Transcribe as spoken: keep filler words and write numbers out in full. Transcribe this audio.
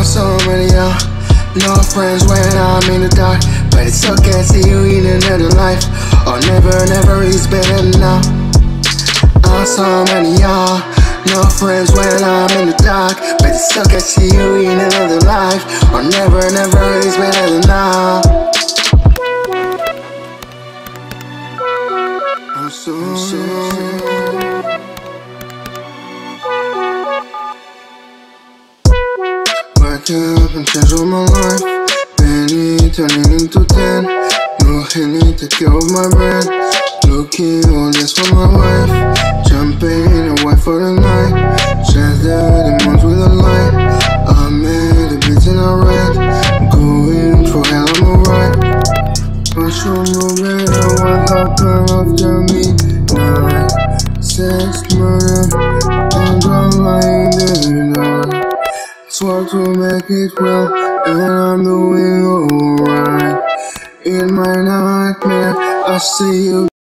lost so many out. Lost friends when I'm in the dark, but it's okay, see you in another life. Oh, never, never is better now. I'm so many out. Lost friends when I'm in the dark, but it's okay, see you in another life. Oh, never, never is better now. I'm so, I'm so, I'm so. Up and change all my life. Penny turning into ten. No henny, take care of my bread. Looking all this for my wife. Jumping in a wife for the night. Shadow the moons with a light. I made a bit in a red. Going for hell, I'm alright. I show no better what happened after midnight. Sex, murder, and drama in the night. Swore to make it well, and I'm doing alright. In my nightmare, I see you.